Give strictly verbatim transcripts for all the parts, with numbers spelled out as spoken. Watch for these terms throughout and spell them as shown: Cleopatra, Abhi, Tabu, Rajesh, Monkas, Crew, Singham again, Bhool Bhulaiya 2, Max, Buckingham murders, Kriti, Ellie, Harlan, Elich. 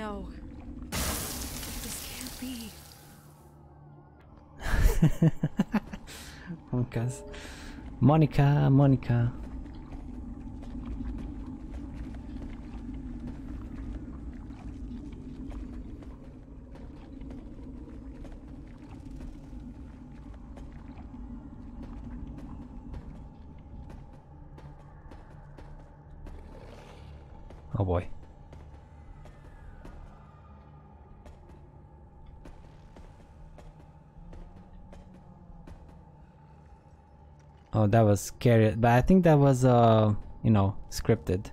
No. This can't be. Monkas. Monica, Monica. Oh boy. Oh, that was scary, but I think that was, uh, you know, scripted.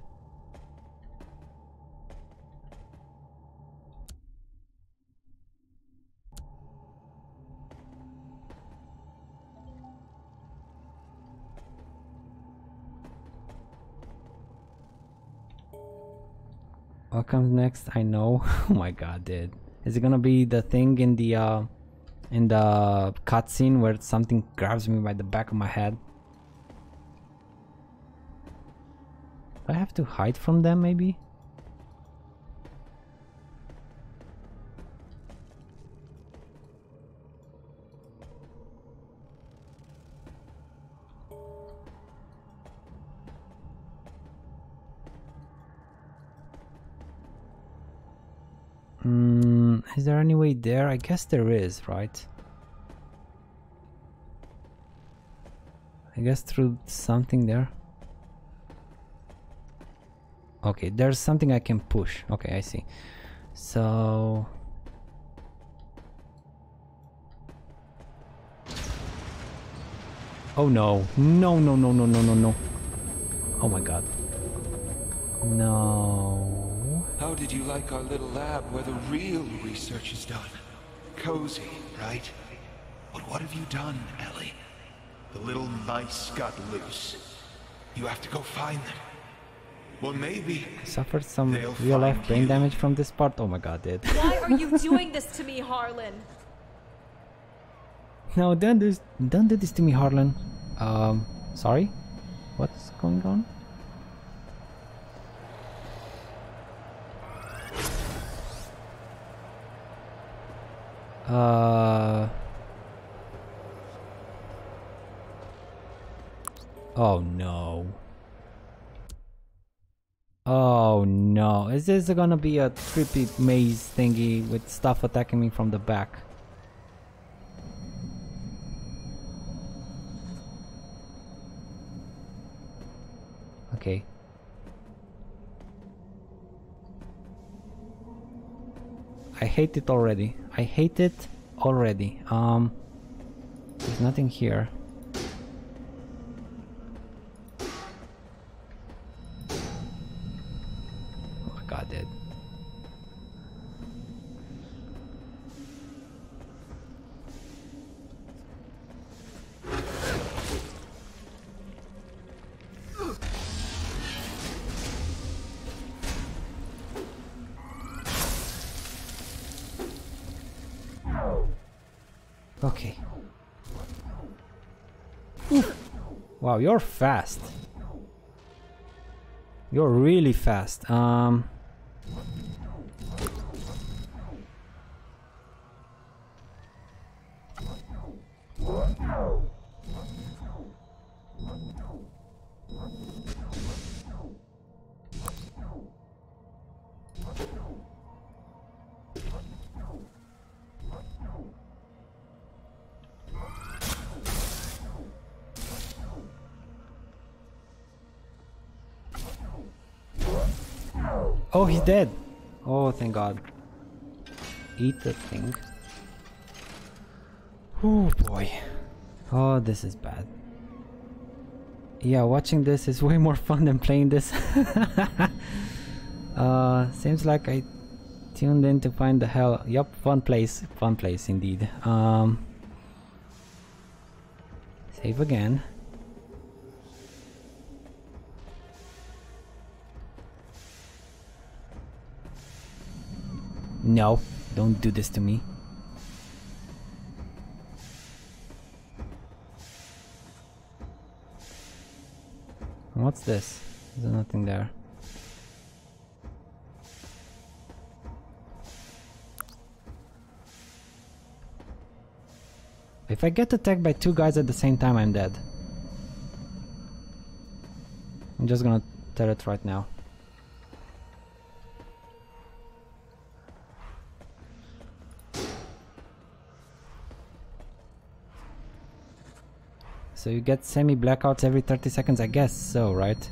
What comes next? I know. Oh my god, dude. Is it gonna be the thing in the, uh, in the cutscene where something grabs me by the back of my head? I have to hide from them, maybe? Mm, is there any way there? I guess there is, right? I guess through something there. Okay, there's something I can push. Okay, I see. So... oh no. No, no, no, no, no, no, no. Oh my god. No. How did you like our little lab where the real research is done? Cozy, right? But what have you done, Ellie? The little mice got loose. You have to go find them. Well, maybe I suffered some real life brain you. damage from this part. Oh my god, dude. Why are you doing this to me, Harlan? No, don't do, don't do this to me, Harlan. Um, sorry? What's going on? Uh... Oh no. Oh no, is this gonna be a trippy maze thingy with stuff attacking me from the back? Okay. I hate it already. I hate it already. Um, there's nothing here. Okay. Oof. Wow, you're fast. You're really fast. Um. Oh, he's dead. Oh, thank God. Eat the thing. Oh boy. Oh, this is bad. Yeah, watching this is way more fun than playing this. uh, seems like I tuned in to find the hell. Yup, fun place. Fun place indeed. Um, save again. No, don't do this to me. What's this? There's nothing there. If I get attacked by two guys at the same time, I'm dead. I'm just gonna tell it right now. So you get semi-blackouts every thirty seconds, I guess so, right?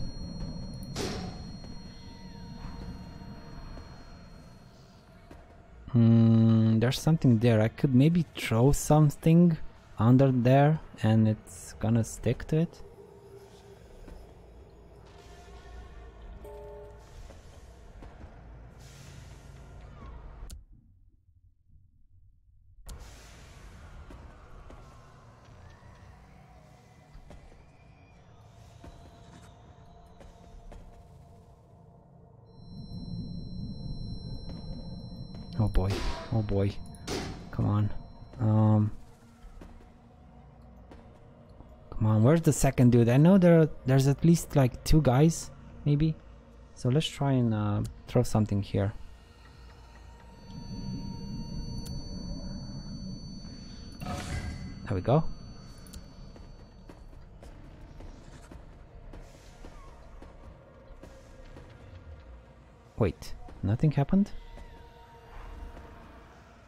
Hmm, there's something there. I could maybe throw something under there and it's gonna stick to it. Oh boy, oh boy, come on, um, come on, where's the second dude? I know there are, there's at least like two guys, maybe, so let's try and uh, throw something here. There we go. Wait, nothing happened?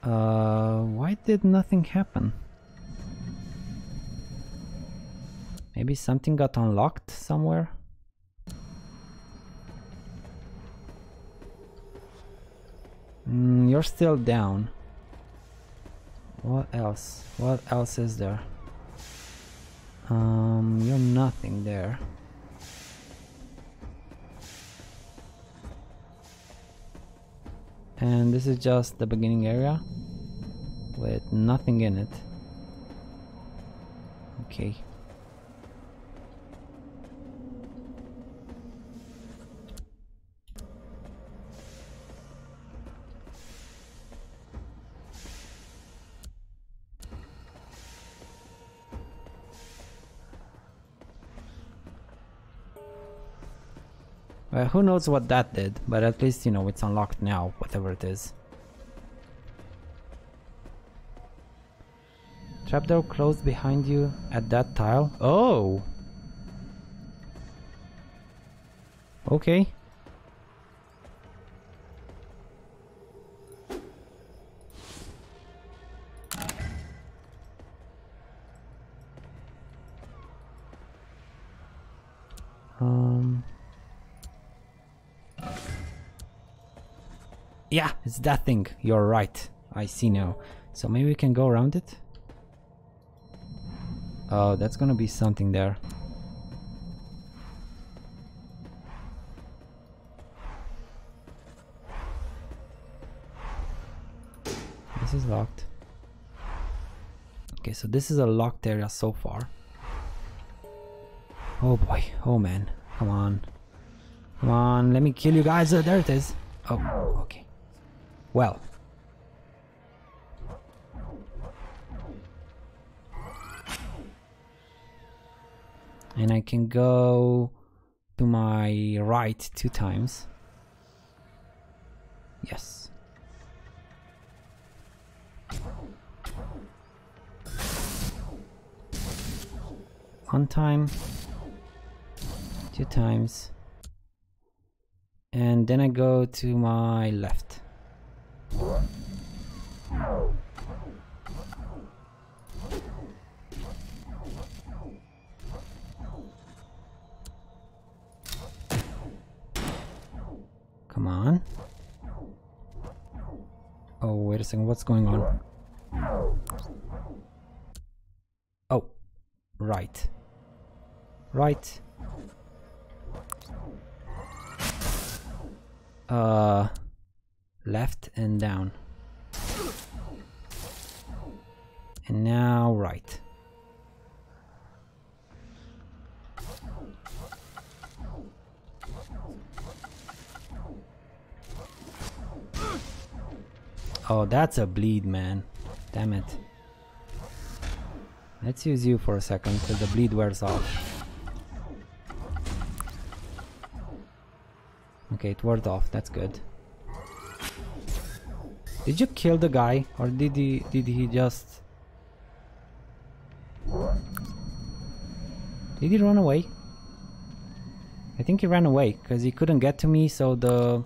Uh, why did nothing happen? Maybe something got unlocked somewhere? Mm, you're still down. What else? What else is there? Um, you're nothing there. And this is just the beginning area with nothing in it. Okay. Uh, who knows what that did, but at least, you know, it's unlocked now, whatever it is. Trapdoor closed behind you at that tile. Oh! Okay. Um... Yeah, it's that thing. You're right. I see now. So maybe we can go around it? Oh, that's gonna be something there. This is locked. Okay, so this is a locked area so far. Oh boy. Oh man. Come on. Come on. Let me kill you guys. Oh, there it is. Oh, okay. Well. And I can go to my right two times. Yes. One time. Two times. And then I go to my left. Come on. Oh, wait a second, what's going on? Oh, right. Right. Uh, left and down. And now right. Oh, that's a bleed, man. Damn it. Let's use you for a second till the bleed wears off. Okay, it wore off. That's good. Did you kill the guy, or did he did he just Did he run away? I think he ran away because he couldn't get to me, so the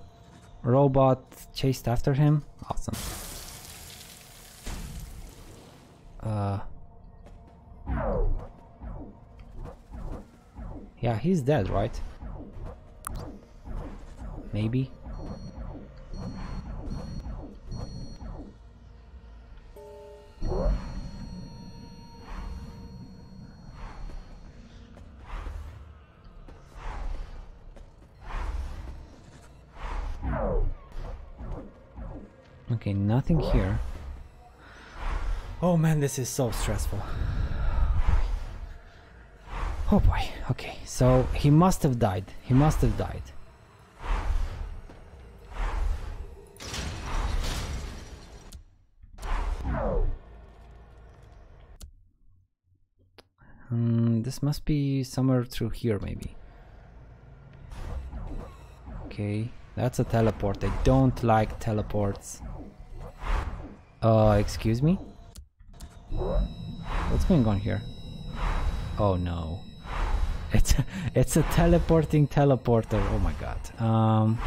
robot chased after him. Awesome. Uh. Yeah, he's dead, right? Maybe. Okay, nothing here. Oh man, this is so stressful. Oh boy. Okay, so he must have died. He must have died. Um, this must be somewhere through here, maybe. Okay, that's a teleport. I don't like teleports. Uh, excuse me? What's going on here? Oh no. It's a, it's a teleporting teleporter. Oh my god. Um,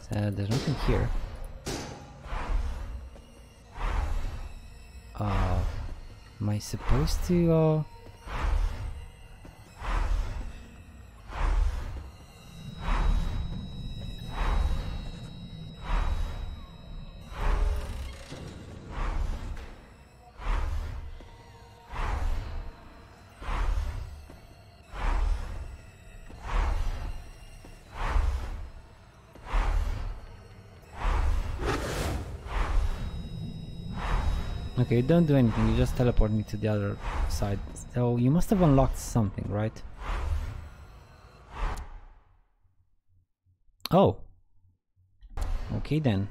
so there's nothing here. Uh, am I supposed to? Uh, Okay, don't do anything, you just teleport me to the other side. So you must have unlocked something, right? Oh! Okay then.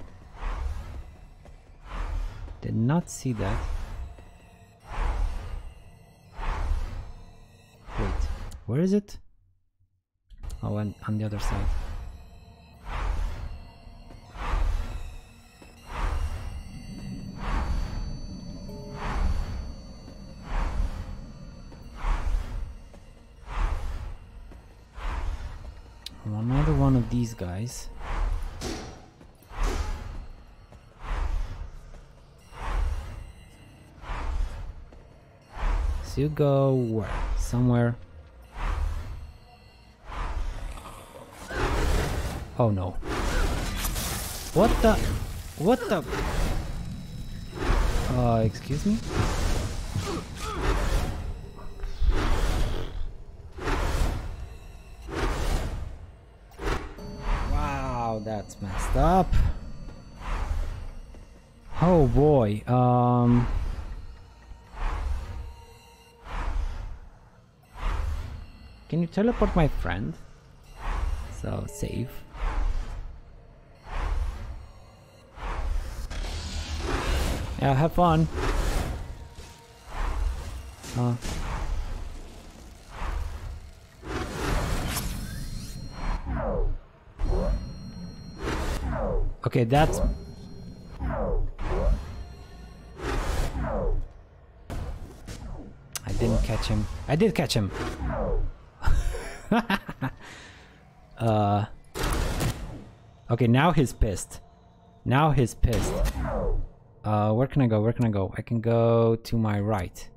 Did not see that. Wait, where is it? Oh, and on the other side. These guys. So you go where? Somewhere. Oh no. What the? What the? Uh, excuse me? That's messed up. Oh boy. Um. Can you teleport my friend? So save. Yeah, have fun. Uh. Okay, that's... I didn't catch him. I did catch him! uh... Okay, now he's pissed. Now he's pissed. Uh, where can I go? Where can I go? I can go to my right.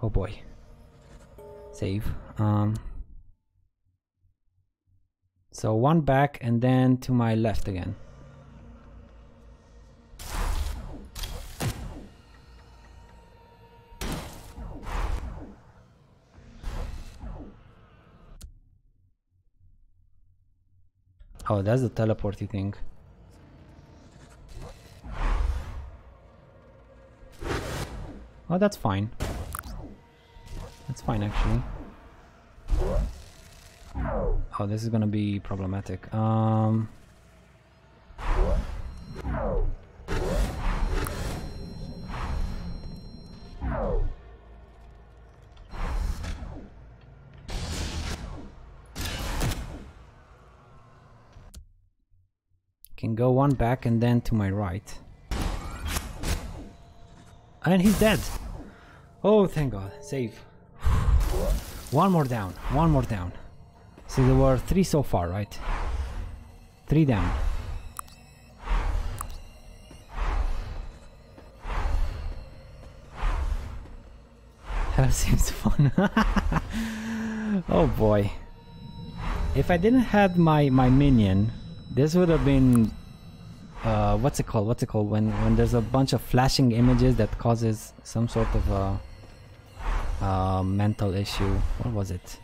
Oh boy. Save. Um, so one back and then to my left again. Oh, that's the teleporty thing. Oh, that's fine. That's fine, actually. Oh, this is gonna be problematic. Um... can go one back and then to my right. And he's dead. Oh, thank God. Save. One more down. One more down. See, there were three so far, right? Three down. That seems fun. Oh boy. If I didn't have my, my minion, this would have been... Uh, what's it called? What's it called? When, when there's a bunch of flashing images that causes some sort of a... Uh, mental issue. What was it?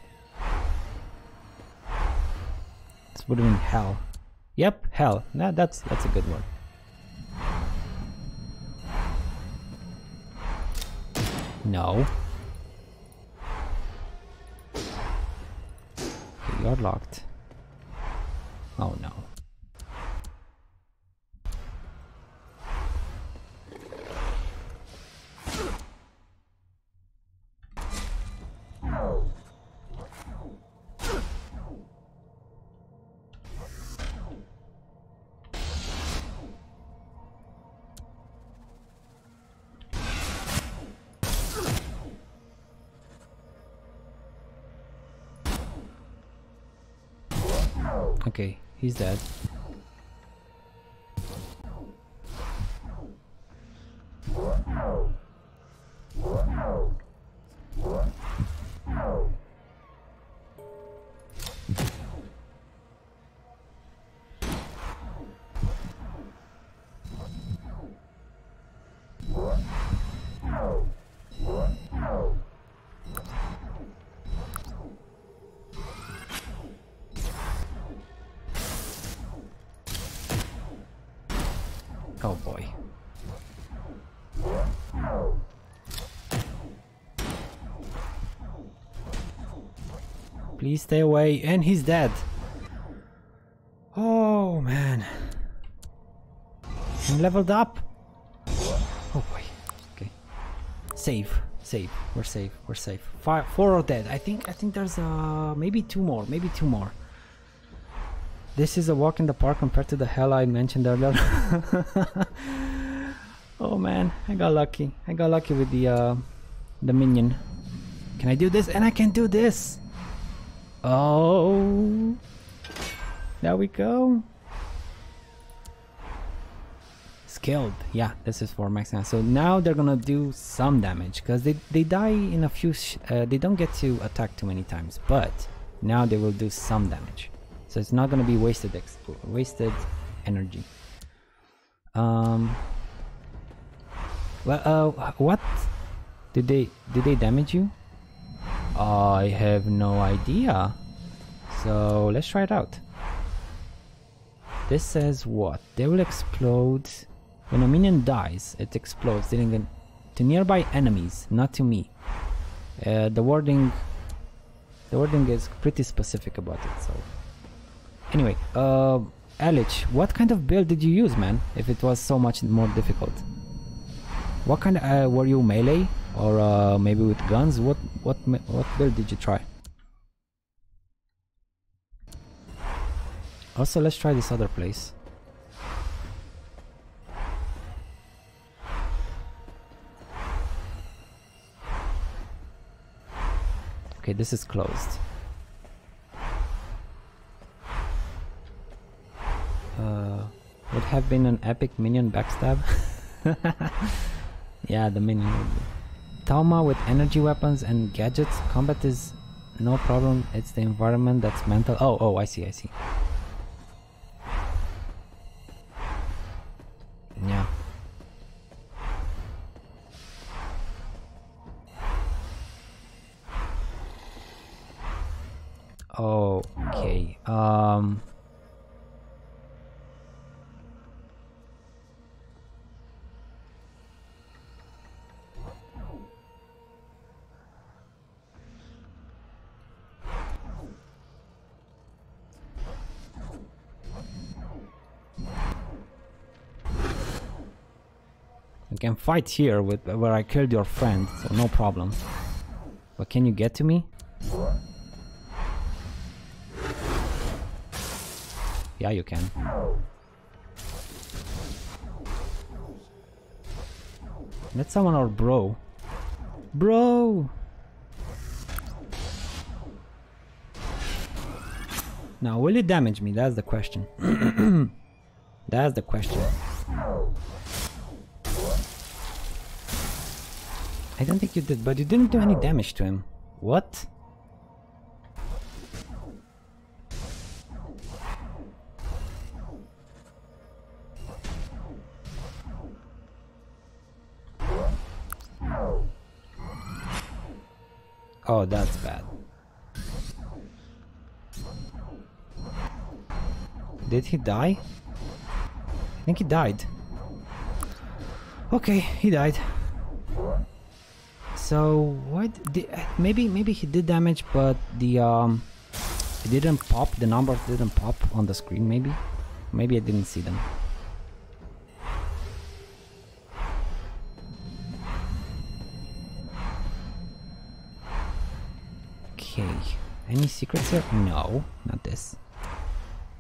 This would have been hell. Yep, hell. Nah, that's, that's a good one. No. Okay, you're locked. Oh no. Okay, he's dead. Oh boy. Please stay away. And he's dead. Oh man. I'm leveled up. Oh boy. Okay. Save. Save. We're safe. We're safe. Five, four are dead. I think I think there's uh maybe two more. Maybe two more. This is a walk in the park compared to the hell I mentioned earlier. Oh man, I got lucky. I got lucky with the uh, the minion. Can I do this? And I can do this! Oh! There we go! Skilled. Yeah, this is for Max now. So now they're gonna do some damage. Because they, they die in a few... Sh uh, they don't get to attack too many times. But now they will do some damage. So it's not gonna be wasted ex wasted energy. Um. Well, uh, what? Did they did they damage you? I have no idea. So let's try it out. This says what? They will explode when a minion dies. It explodes, dealing an to nearby enemies, not to me. Uh, the wording. The wording is pretty specific about it. So. Anyway, uh, Elich, what kind of build did you use, man? If it was so much more difficult, what kind of, uh, were you melee or uh, maybe with guns? What what what build did you try? Also, let's try this other place. Okay, this is closed. Uh, would have been an epic minion backstab. Yeah, the minion would be. Tauma with energy weapons and gadgets. Combat is no problem. It's the environment that's mental. Oh, oh, I see, I see. Yeah. Okay. Um... Can fight here with where I killed your friend, so no problem. But can you get to me? Yeah, you can. Let's summon our bro. Bro! Now, will it damage me? That's the question. That's the question. I don't think you did, but you didn't do any damage to him. What? Oh, that's bad. Did he die? I think he died. Okay, he died. So what? Did, maybe maybe he did damage, but the um, it didn't pop. The numbers didn't pop on the screen. Maybe, maybe I didn't see them. Okay. Any secrets here? No, not this.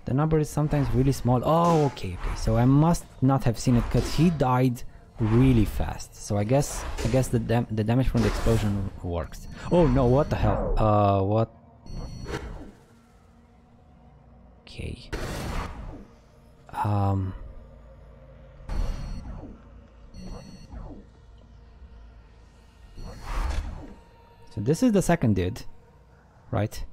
The number is sometimes really small. Oh, okay, okay. So I must not have seen it because he died really fast. So I guess I guess the dam the damage from the explosion works. Oh no! What the hell? Uh, what? Okay. Um. So this is the second dude, right?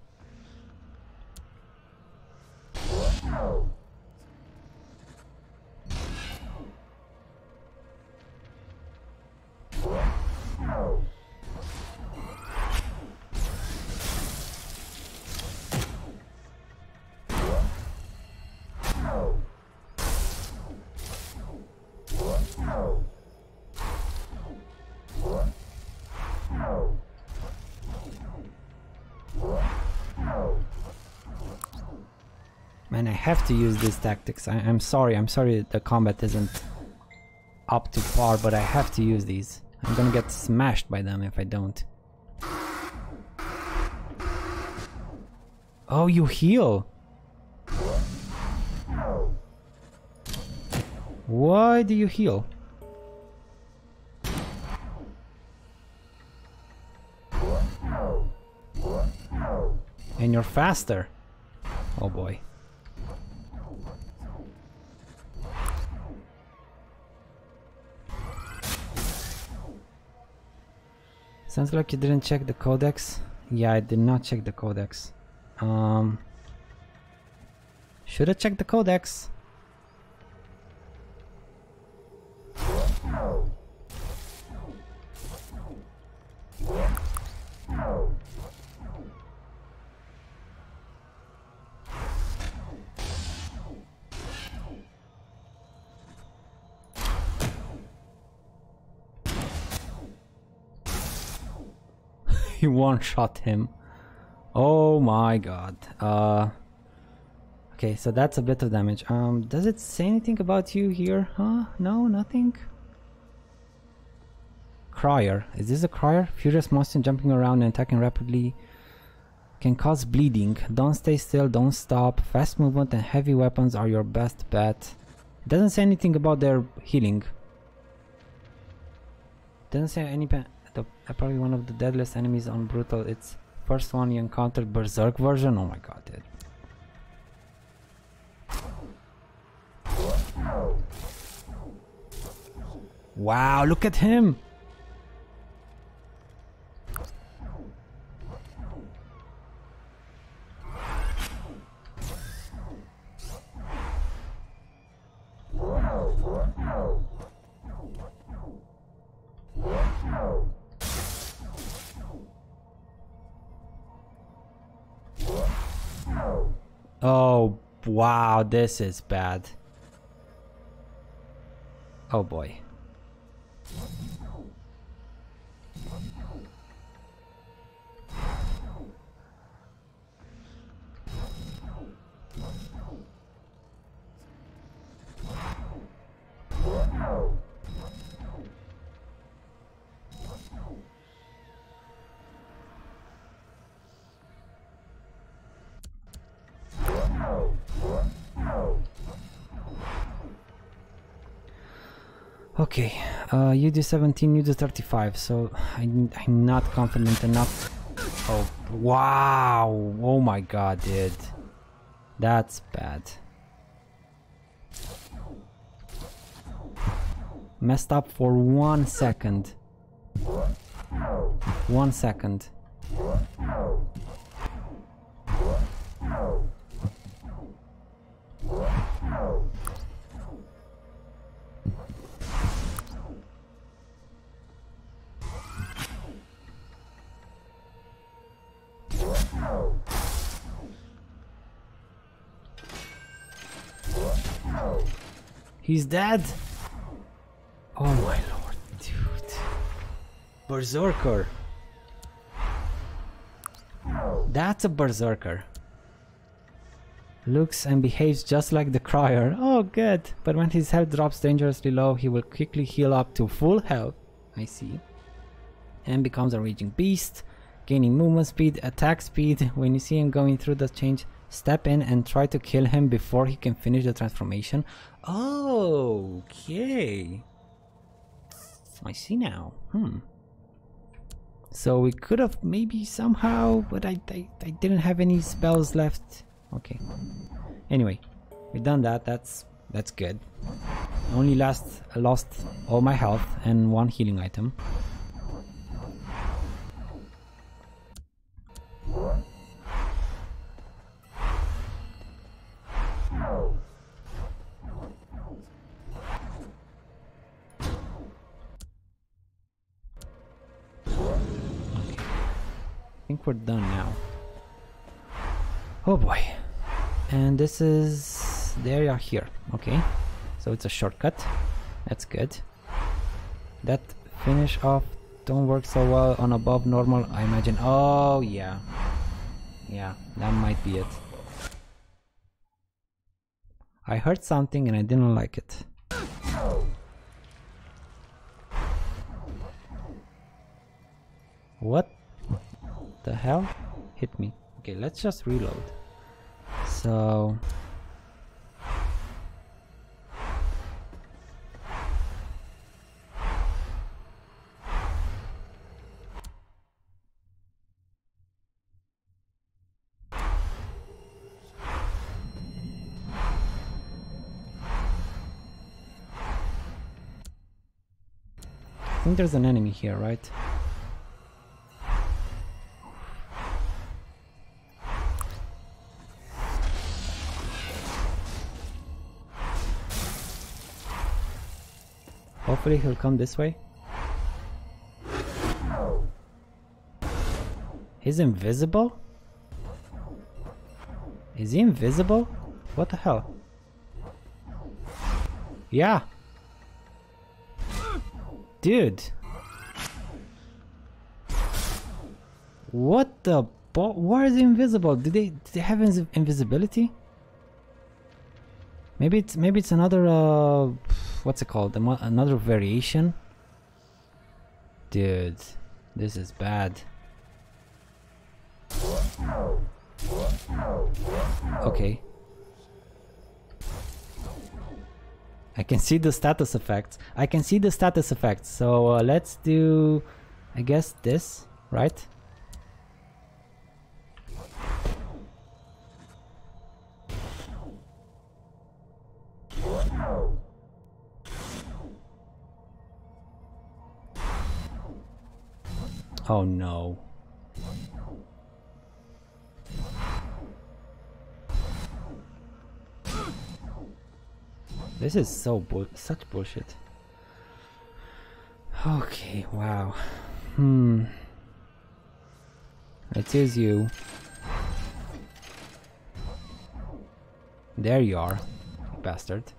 Man, I have to use these tactics. I I'm sorry, I'm sorry the combat isn't up to par, but I have to use these. I'm gonna get smashed by them if I don't. Oh, you heal! Why do you heal? And you're faster! Oh boy. Sounds like you didn't check the codex. Yeah, I did not check the codex. Um, should have checked the codex. He one-shot him. Oh my god. Uh, okay, so that's a bit of damage. Um, does it say anything about you here? Huh? No, nothing? Crier. Is this a crier? Furious monster jumping around and attacking rapidly can cause bleeding. Don't stay still, don't stop. Fast movement and heavy weapons are your best bet. It doesn't say anything about their healing. Doesn't say any... The, uh, probably one of the deadliest enemies on Brutal. It's first one you encountered Berserk version. Oh my god, dude. Wow, look at him! Oh, wow, this is bad. Oh boy. Okay, Uh, you do seventeen, you do thirty-five, so I'm, I'm not confident enough. Oh, wow! Oh my god, dude. That's bad. Messed up for one second. One second. He's dead. Oh my lord, dude. Berserker. That's a berserker. Looks and behaves just like the crier. Oh good. But when his health drops dangerously low, he will quickly heal up to full health. I see. And becomes a raging beast, gaining movement speed, attack speed. When you see him going through the change, step in and try to kill him before he can finish the transformation. Oh, okay. I see now. Hmm. So we could have maybe somehow, but I, I, I didn't have any spells left. Okay. Anyway, we've done that. That's that's good. Only last I lost all my health and one healing item. I think we're done now. Oh boy. And this is the area here. Okay. So it's a shortcut. That's good. That finish off don't work so well on above normal, I imagine. Oh yeah. Yeah, that might be it. I heard something and I didn't like it. What? The hell hit me. Okay, let's just reload. So I think there's an enemy here, right? Hopefully he'll come this way. He's invisible? Is he invisible? What the hell? Yeah! Dude! What the bo- Why is he invisible? Do they, do they have invis- invisibility? Maybe it's, maybe it's another... Uh, what's it called? Another variation? Dude, this is bad. Okay. I can see the status effects. I can see the status effects. So uh, let's do, I guess, this, right? Oh no. This is so bull such bullshit. Okay, wow. Hmm. It is you. There you are, bastard.